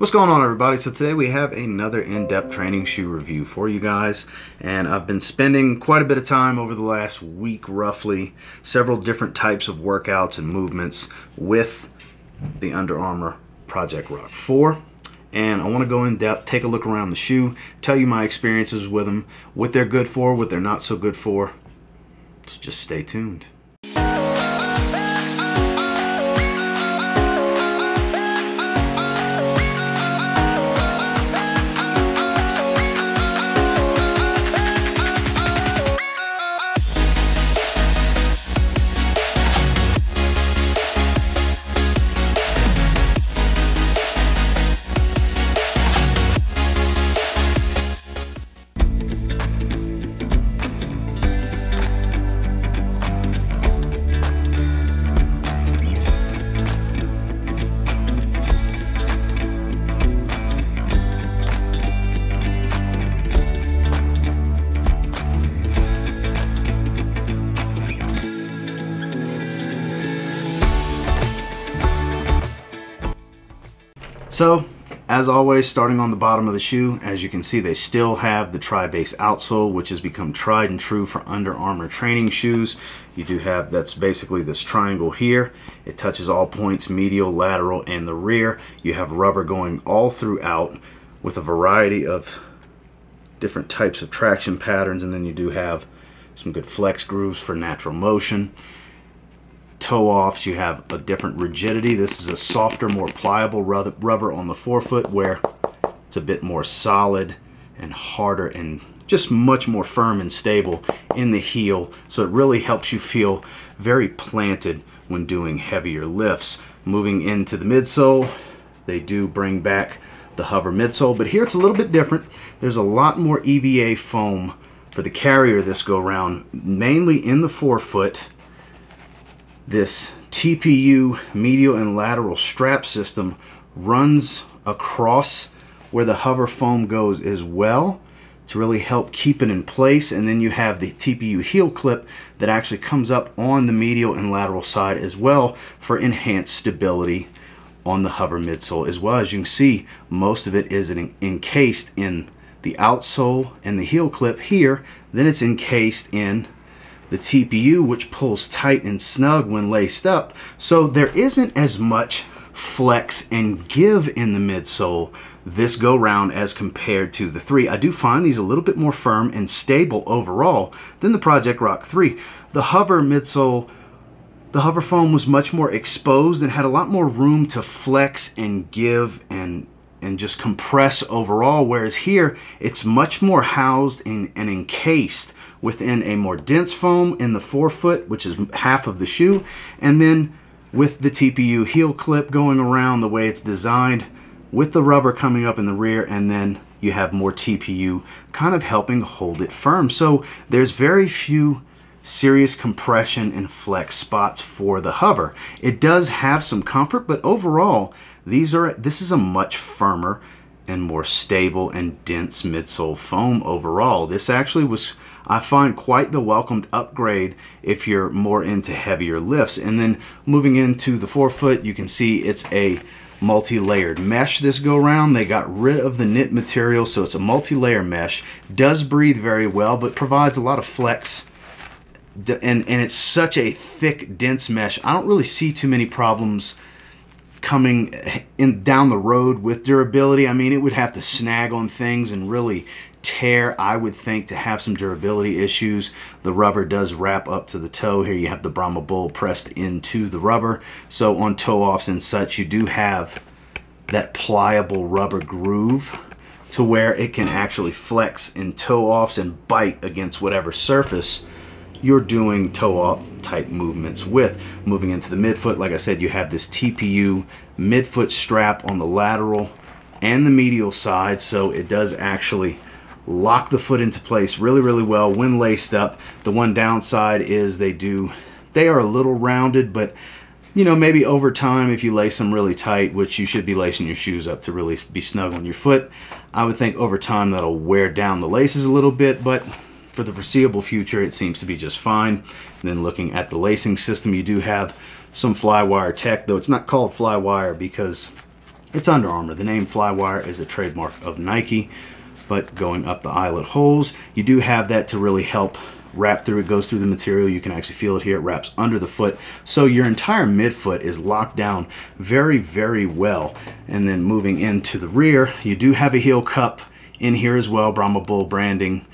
What's going on, everybody? So today we have another in-depth training shoe review for you guys, and I've been spending quite a bit of time over the last week, roughly, several different types of workouts and movements with the Under Armour Project Rock 4. And I want to go in depth, take a look around the shoe, tell you my experiences with them, what they're good for, what they're not so good for. So just stay tuned. So, as always, starting on the bottom of the shoe, as you can see, they still have the TriBase outsole, which has become tried and true for Under Armour training shoes. You do have, that's basically this triangle here. It touches all points, medial, lateral, and the rear. You have rubber going all throughout with a variety of different types of traction patterns, and then you do have some good flex grooves for natural motion. Toe-offs, you have a different rigidity. This is a softer, more pliable rubber on the forefoot, where it's a bit more solid and harder and just much more firm and stable in the heel. So it really helps you feel very planted when doing heavier lifts. Moving into the midsole, they do bring back the hover midsole, but here it's a little bit different. There's a lot more EVA foam for the carrier this go round, mainly in the forefoot. This TPU medial and lateral strap system runs across where the hover foam goes as well to really help keep it in place. And then you have the TPU heel clip that actually comes up on the medial and lateral side as well for enhanced stability on the hover midsole. As well, as you can see, most of it is encased in the outsole and the heel clip here. Then it's encased in the TPU, which pulls tight and snug when laced up, so there isn't as much flex and give in the midsole this go round as compared to the 3. I do find these a little bit more firm and stable overall than the Project Rock 3. The hover midsole, the hover foam was much more exposed and had a lot more room to flex and give and just compress overall, whereas here it's much more housed and encased within a more dense foam in the forefoot, which is half of the shoe, and then with the TPU heel clip going around the way it's designed with the rubber coming up in the rear, and then you have more TPU kind of helping hold it firm. So there's very few serious compression and flex spots for the hover. It does have some comfort, but overall this is a much firmer and more stable and dense midsole foam overall. This actually was, I find, quite the welcomed upgrade if you're more into heavier lifts. And then moving into the forefoot, you can see it's a multi-layered mesh this go round. They got rid of the knit material, so it's a multi-layer mesh. Does breathe very well, but provides a lot of flex. And it's such a thick, dense mesh. I don't really see too many problems coming in down the road with durability. I mean, it would have to snag on things and really tear, I would think, to have some durability issues. The rubber does wrap up to the toe. Here you have the Brahma Bull pressed into the rubber. So on toe-offs and such, you do have that pliable rubber groove to where it can actually flex in toe-offs and bite against whatever surface you're doing toe-off type movements with. Moving into the midfoot, like I said, you have this TPU midfoot strap on the lateral and the medial side, so it does actually lock the foot into place really, really well when laced up. The one downside is they are a little rounded, but you know, maybe over time, if you lace them really tight, which you should be lacing your shoes up to really be snug on your foot, I would think over time that'll wear down the laces a little bit, but for the foreseeable future, it seems to be just fine. And then looking at the lacing system, you do have some Flywire tech, though it's not called Flywire because It's Under Armour. The name Flywire is a trademark of Nike, but going up the eyelet holes, you do have that to really help wrap through. It goes through the material. You can actually feel it here. It wraps under the foot. So your entire midfoot is locked down very, very well. And then moving into the rear, you do have a heel cup in here as well. Brahma Bull branding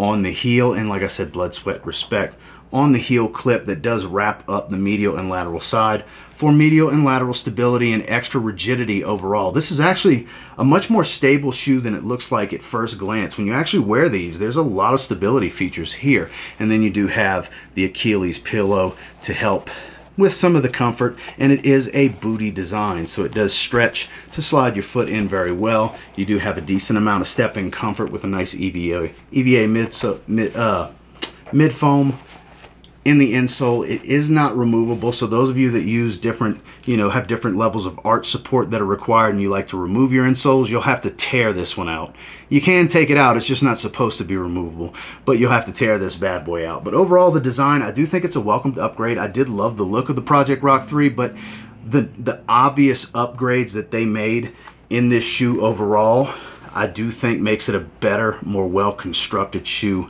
on the heel. And like I said, blood, sweat, respect on the heel clip that does wrap up the medial and lateral side for medial and lateral stability and extra rigidity overall. This is actually a much more stable shoe than it looks like at first glance. When you actually wear these, there's a lot of stability features here. And then you do have the Achilles pillow to help with some of the comfort, and it is a booty design, so it does stretch to slide your foot in very well. You do have a decent amount of stepping comfort with a nice EVA mid foam in the insole. It is not removable, so those of you that use different, have different levels of arch support that are required, and you like to remove your insoles, you'll have to tear this one out. You can take it out, it's just not supposed to be removable, but you'll have to tear this bad boy out. But overall, the design, I do think it's a welcomed upgrade. I did love the look of the Project Rock 3, but the obvious upgrades that they made in this shoe overall, I do think makes it a better, more well-constructed shoe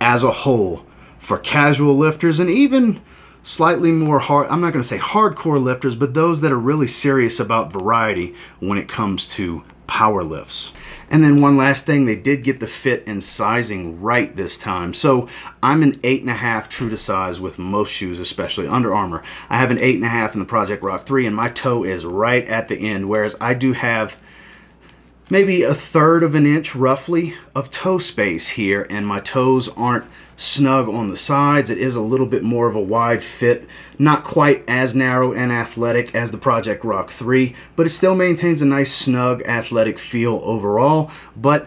as a whole for casual lifters and even slightly more hard, I'm not going to say hardcore lifters, but those that are really serious about variety when it comes to power lifts. And then one last thing, they did get the fit and sizing right this time. So I'm an 8.5 true to size with most shoes, especially Under Armour. I have an 8.5 in the Project Rock 3 and my toe is right at the end, whereas I do have maybe 1/3 of an inch roughly of toe space here, and my toes aren't snug on the sides. It is a little bit more of a wide fit, not quite as narrow and athletic as the Project Rock 3, but it still maintains a nice snug athletic feel overall. But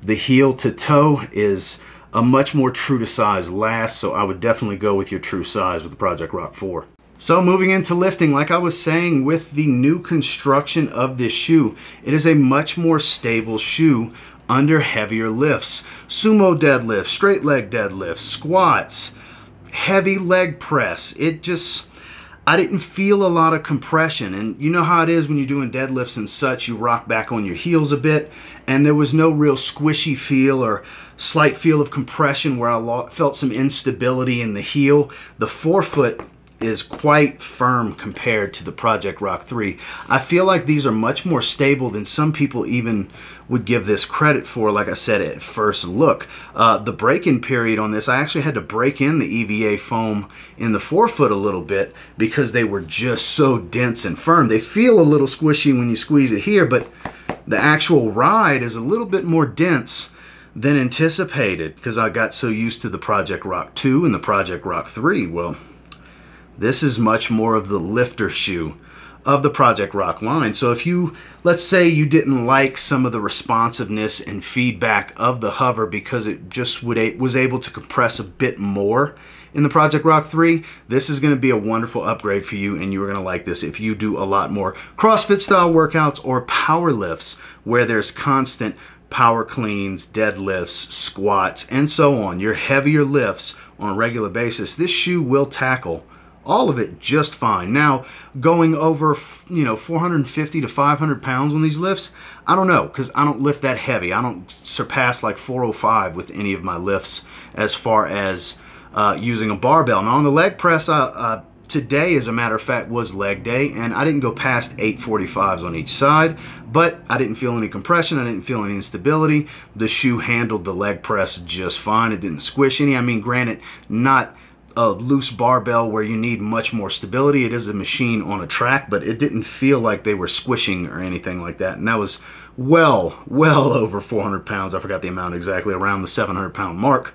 the heel to toe is a much more true to size last, so I would definitely go with your true size with the Project Rock 4. So moving into lifting, like I was saying, with the new construction of this shoe, it is a much more stable shoe under heavier lifts. Sumo deadlifts, straight leg deadlifts, squats, heavy leg press. It just, I didn't feel a lot of compression. And you know how it is when you're doing deadlifts and such, you rock back on your heels a bit. And there was no real squishy feel or slight feel of compression where I felt some instability in the heel. The forefoot is quite firm compared to the Project Rock 3. I feel like these are much more stable than some people even would give this credit for, like I said, at first look. The break-in period on this, I actually had to break in the EVA foam in the forefoot a little bit because they were just so dense and firm. They feel a little squishy when you squeeze it here, but the actual ride is a little bit more dense than anticipated because I got so used to the Project Rock 2 and the Project Rock 3. Well, this is much more of the lifter shoe of the Project Rock line. So if you, let's say you didn't like some of the responsiveness and feedback of the hover because it just was able to compress a bit more in the Project Rock 3, this is going to be a wonderful upgrade for you, and you are going to like this if you do a lot more CrossFit style workouts or power lifts where there's constant power cleans, deadlifts, squats, and so on. Your heavier lifts on a regular basis, this shoe will tackle all of it just fine. Now, going over 450 to 500 pounds on these lifts, I don't know, because I don't lift that heavy. I don't surpass like 405 with any of my lifts as far as using a barbell. Now, on the leg press, today, as a matter of fact, was leg day, and I didn't go past 845s on each side, but I didn't feel any compression. I didn't feel any instability. The shoe handled the leg press just fine. It didn't squish any. I mean, granted, not a loose barbell where you need much more stability. It is a machine on a track, but it didn't feel like they were squishing or anything like that. And that was well over 400 pounds. I forgot the amount exactly, around the 700 pound mark,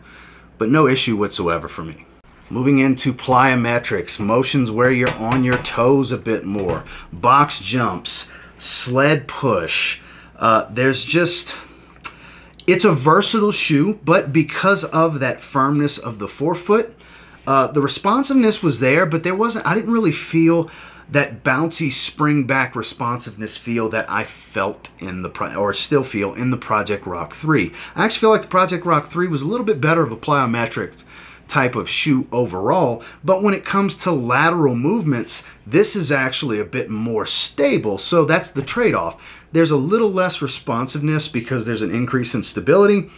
but no issue whatsoever for me. Moving into plyometrics, motions where you're on your toes a bit more, box jumps, sled push. It's a versatile shoe, but because of that firmness of the forefoot, the responsiveness was there, but I didn't really feel that bouncy spring back responsiveness feel that I felt in the, or still feel in the Project Rock 3. I actually feel like the Project Rock 3 was a little bit better of a plyometric type of shoe overall, but when it comes to lateral movements, this is actually a bit more stable, so that's the trade-off. There's a little less responsiveness because there's an increase in stability,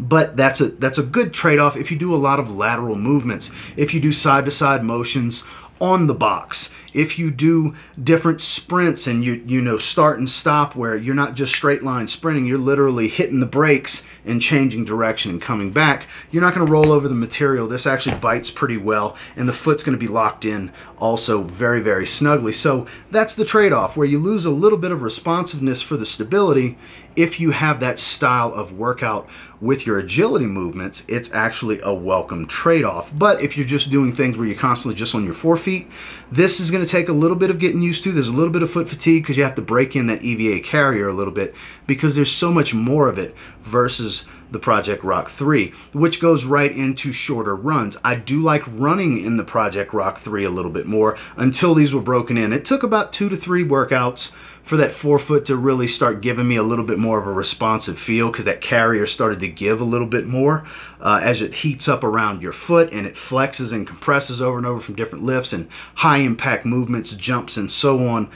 but that's a good trade-off if you do a lot of lateral movements, if you do side-to-side motions on the box, if you do different sprints and you know, start and stop, where you're not just straight line sprinting, you're literally hitting the brakes and changing direction and coming back. You're not going to roll over the material. This actually bites pretty well, and the foot's going to be locked in also very, very snugly. So that's the trade-off, where you lose a little bit of responsiveness for the stability. If you have that style of workout with your agility movements, it's actually a welcome trade-off. But if you're just doing things where you're constantly just on your forefeet, this is going to take a little bit of getting used to. There's a little bit of foot fatigue because you have to break in that EVA carrier a little bit because there's so much more of it versus the Project Rock 3, which goes right into shorter runs. I do like running in the Project Rock 3 a little bit more until these were broken in. It took about 2 to 3 workouts for that forefoot to really start giving me a little bit more of a responsive feel, because that carrier started to give a little bit more as it heats up around your foot and it flexes and compresses over and over from different lifts and high impact movements, jumps, and so on.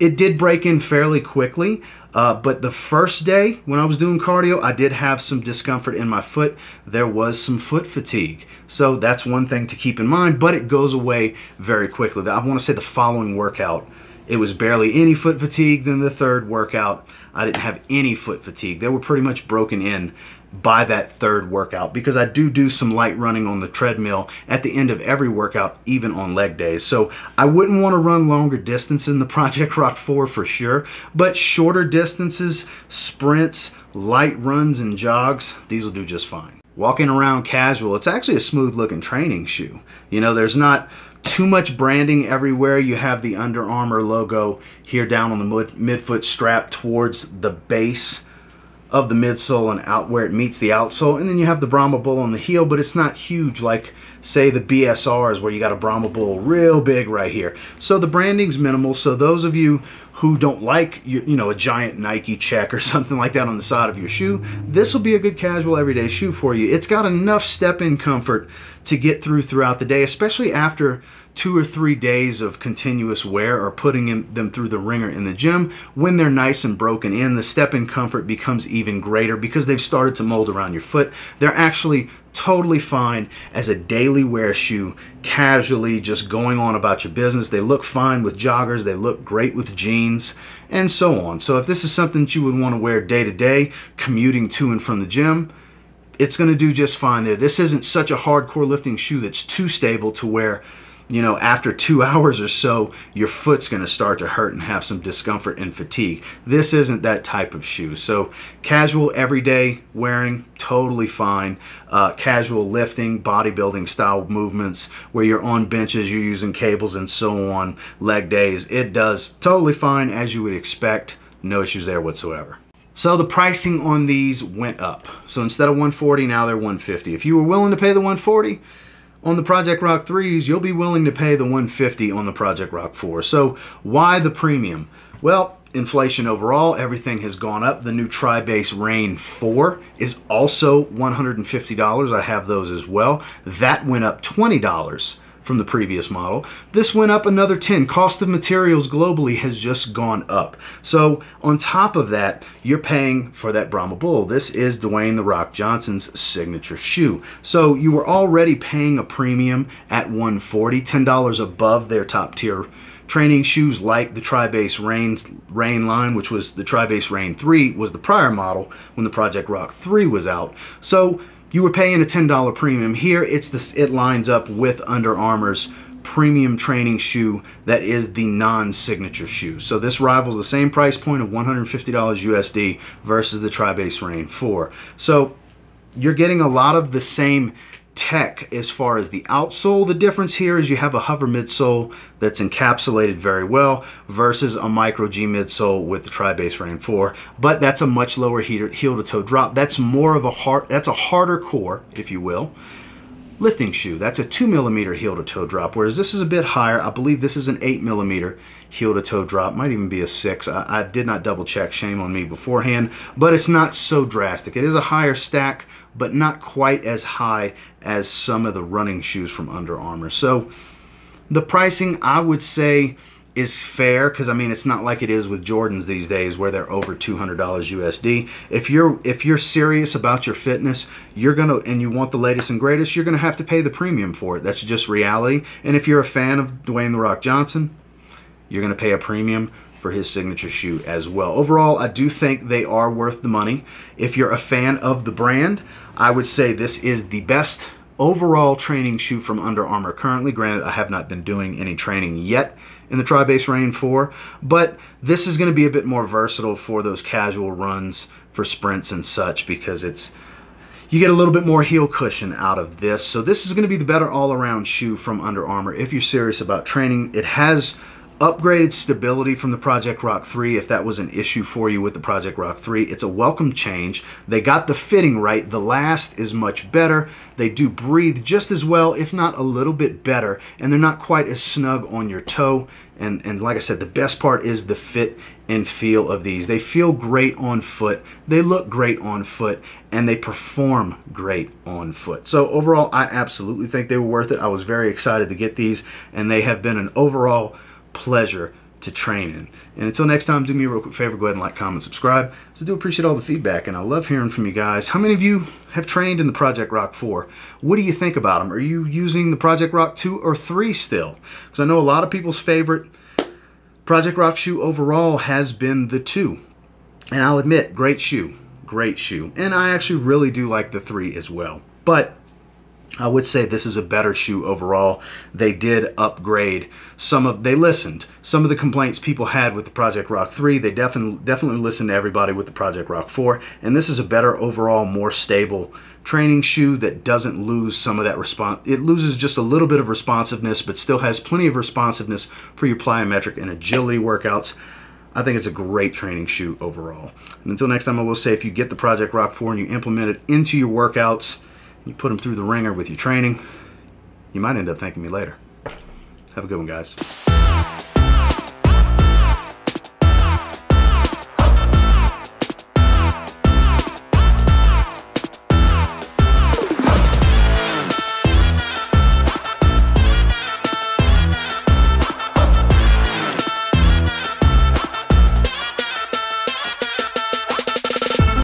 It did break in fairly quickly, but the first day when I was doing cardio, I did have some discomfort in my foot. There was some foot fatigue. So that's one thing to keep in mind, but it goes away very quickly. I want to say the following workout, it was barely any foot fatigue. Then the third workout, I didn't have any foot fatigue. They were pretty much broken in by that third workout, because I do some light running on the treadmill at the end of every workout, even on leg days. So I wouldn't want to run longer distance in the Project Rock 4 for sure, but shorter distances, sprints, light runs, and jogs, these will do just fine. Walking around casual, it's actually a smooth looking training shoe. You know, there's not too much branding everywhere. You have the Under Armour logo here down on the midfoot strap towards the base of the midsole and out where it meets the outsole, and then you have the Brahma Bull on the heel, but it's not huge like, say, the BSRs, where you got a Brahma Bull real big right here. So the branding's minimal, so those of you who don't like, you know, a giant Nike check or something like that on the side of your shoe, this will be a good casual everyday shoe for you. It's got enough step-in comfort to get throughout the day, especially after 2 or 3 days of continuous wear or putting them through the ringer in the gym. When they're nice and broken in, the step-in comfort becomes even greater because they've started to mold around your foot. They're actually totally fine as a daily wear shoe, casually just going on about your business. They look fine with joggers, they look great with jeans, and so on. So if this is something that you would want to wear day to day, commuting to and from the gym, it's going to do just fine there. This isn't such a hardcore lifting shoe that's too stable to wear. You know, after 2 hours or so, your foot's going to start to hurt and have some discomfort and fatigue. This isn't that type of shoe. So casual everyday wearing, totally fine. Casual lifting, bodybuilding style movements where you're on benches, you're using cables and so on, leg days, it does totally fine as you would expect. No issues there whatsoever. So the pricing on these went up. So instead of $140, now they're $150. If you were willing to pay the $140, on the Project Rock 3s, you'll be willing to pay the $150 on the Project Rock 4. So why the premium? Well, inflation overall, everything has gone up. The new TriBase Rain 4 is also $150. I have those as well. That went up $20 from the previous model. This went up another $10. Cost of materials globally has just gone up. So on top of that, you're paying for that Brahma Bull. This is Dwayne "The Rock" Johnson's signature shoe. So you were already paying a premium at $140, $10 above their top tier training shoes like the TriBase Rain line, which was the TriBase Rain 3 was the prior model when the Project Rock 3 was out. So you were paying a $10 premium here. It lines up with Under Armour's premium training shoe that is the non-signature shoe. So this rivals the same price point of $150 USD versus the TriBase Rain 4. So you're getting a lot of the same tech as far as the outsole. The difference here is you have a hover midsole that's encapsulated very well versus a Micro G midsole with the TriBase Rain 4, but that's a much lower heel to toe drop. That's more of a harder core, if you will, lifting shoe. That's a 2mm heel to toe drop, whereas this is a bit higher. I believe this is an 8mm heel to toe drop, might even be a 6. I did not double check, shame on me beforehand, but it's not so drastic. It is a higher stack, but not quite as high as some of the running shoes from Under Armour. So the pricing, I would say, is fair, because I mean, it's not like it is with Jordans these days where they're over $200 USD. If you're serious about your fitness, and you want the latest and greatest, you're gonna have to pay the premium for it. That's just reality. And if you're a fan of Dwayne "The Rock" Johnson, you're gonna pay a premium for his signature shoe as well. Overall, I do think they are worth the money. If you're a fan of the brand, I would say this is the best overall training shoe from Under Armour currently. Granted, I have not been doing any training yet in the TriBase Rain 4, but this is going to be a bit more versatile for those casual runs, for sprints and such, because you get a little bit more heel cushion out of this. So this is going to be the better all-around shoe from Under Armour if you're serious about training. It has upgraded stability from the Project Rock 3, if that was an issue for you with the Project Rock 3. It's a welcome change. They got the fitting right. The last is much better. They do breathe just as well, if not a little bit better, and they're not quite as snug on your toe. And like I said, the best part is the fit and feel of these. They feel great on foot, they look great on foot, and they perform great on foot. So overall, I absolutely think they were worth it. I was very excited to get these, and they have been an overall pleasure to train in. And until next time, do me a real quick favor, go ahead and like, comment, subscribe. So I do appreciate all the feedback, and I love hearing from you guys. How many of you have trained in the Project Rock 4? What do you think about them? Are you using the Project Rock 2 or 3 still? Because I know a lot of people's favorite Project Rock shoe overall has been the 2. And I'll admit, great shoe. And I actually really do like the 3 as well. But I would say this is a better shoe overall. They did upgrade they listened. Some of the complaints people had with the Project Rock 3, they definitely listened to everybody with the Project Rock 4, and this is a better overall, more stable training shoe that doesn't lose some of that response. It loses just a little bit of responsiveness, but still has plenty of responsiveness for your plyometric and agility workouts. I think it's a great training shoe overall. And until next time, I will say, if you get the Project Rock 4 and you implement it into your workouts, you put them through the ringer with your training, you might end up thanking me later. Have a good one, guys.